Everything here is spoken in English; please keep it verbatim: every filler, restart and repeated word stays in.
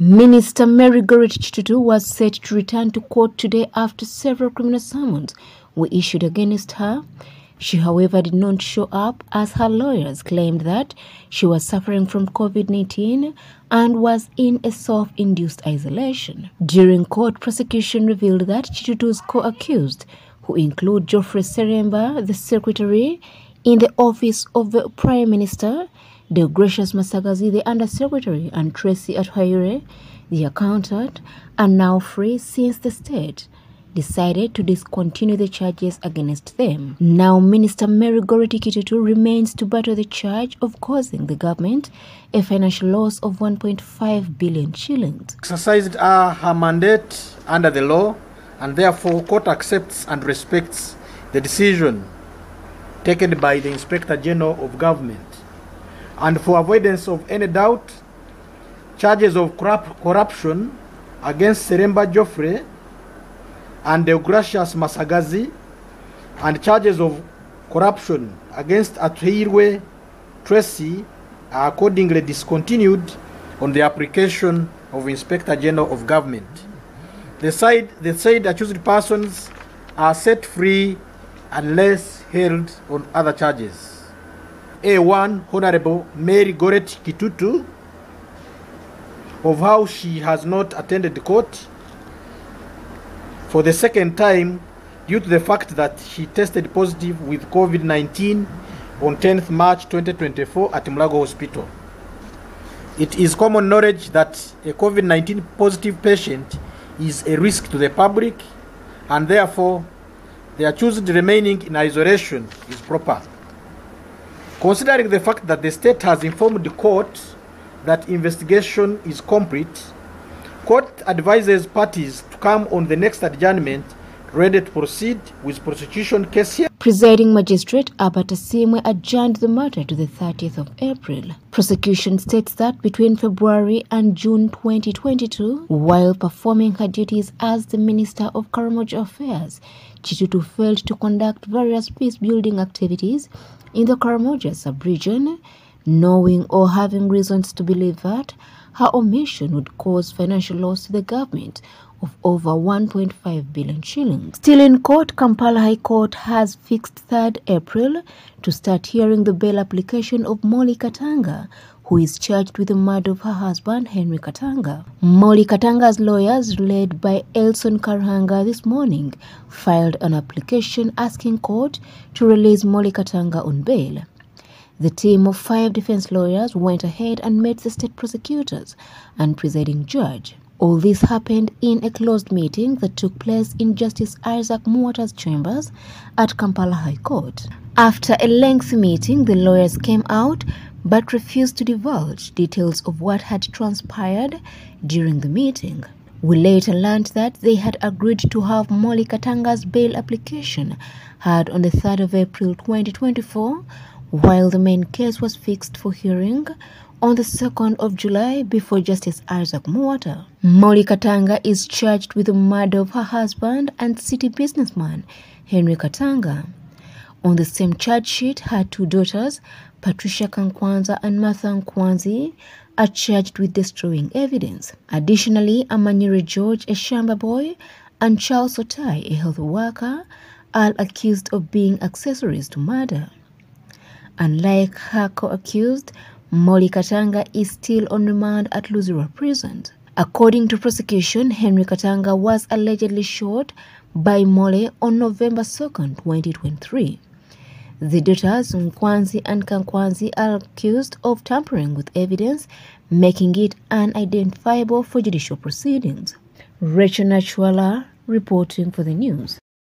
Minister Mary Goretti Kitutu was set to return to court today after several criminal summons were issued against her. She, however, did not show up as her lawyers claimed that she was suffering from COVID nineteen and was in a self-induced isolation. During court, prosecution revealed that Kitutu's co-accused, who include Geoffrey Seremba, the secretary in the office of the Prime Minister, Deogracious Masagazi, the Undersecretary, and Tracy Atwaiere, the accountant, are now free since the state decided to discontinue the charges against them. Now, Minister Mary Goretti Kitutu remains to battle the charge of causing the government a financial loss of one point five billion shillings. Exercised uh, her mandate under the law, and therefore court accepts and respects the decision taken by the Inspector General of Government. And for avoidance of any doubt, charges of corruption against Seremba Geoffrey and Deogracious Masagazi, and charges of corruption against Atwaiere Tracy are accordingly discontinued on the application of Inspector General of Government. The said the said accused persons are set free unless held on other charges. A one Honorable Mary Goretti Kitutu, of how she has not attended the court for the second time due to the fact that she tested positive with COVID nineteen on tenth March twenty twenty-four at Mulago Hospital. It is common knowledge that a COVID nineteen positive patient is a risk to the public, and therefore the accused remaining in isolation is proper. Considering the fact that the state has informed the court that investigation is complete, court advises parties to come on the next adjournment ready to proceed with prosecution case here. Presiding Magistrate Abataasimwe adjourned the matter to the thirtieth of April. Prosecution states that between February and June twenty twenty-two, while performing her duties as the Minister of Karamoja Affairs, Kitutu failed to conduct various peace-building activities in the Karamoja sub-region, knowing or having reasons to believe that her omission would cause financial loss to the government of over one point five billion shillings. Still in court, Kampala High Court has fixed third April to start hearing the bail application of Molly Katanga, who is charged with the murder of her husband, Henry Katanga. Molly Katanga's lawyers, led by Elson Karhanga, this morning filed an application asking court to release Molly Katanga on bail. The team of five defense lawyers went ahead and met the state prosecutors and presiding judge. All this happened in a closed meeting that took place in Justice Isaac Mwata's chambers at Kampala High Court. After a lengthy meeting, the lawyers came out but refused to divulge details of what had transpired during the meeting. We later learned that they had agreed to have Molly Katanga's bail application heard on the third of April twenty twenty-four, while the main case was fixed for hearing on the second of July before Justice Isaac Mwata. Molly Katanga is charged with the murder of her husband and city businessman, Henry Katanga. On the same charge sheet, her two daughters, Patricia Kankwanza and Martha Nkwanzi, are charged with destroying evidence. Additionally, Amaniri George, a shamba boy, and Charles Sotai, a health worker, are accused of being accessories to murder. Unlike her co-accused, Molly Katanga is still on remand at Luzira Prison. According to prosecution, Henry Katanga was allegedly shot by Molly on November second, twenty twenty-three. The daughters Nkwanzi and Kankwanzi are accused of tampering with evidence, making it unidentifiable for judicial proceedings. Rachel Nachuala reporting for the news.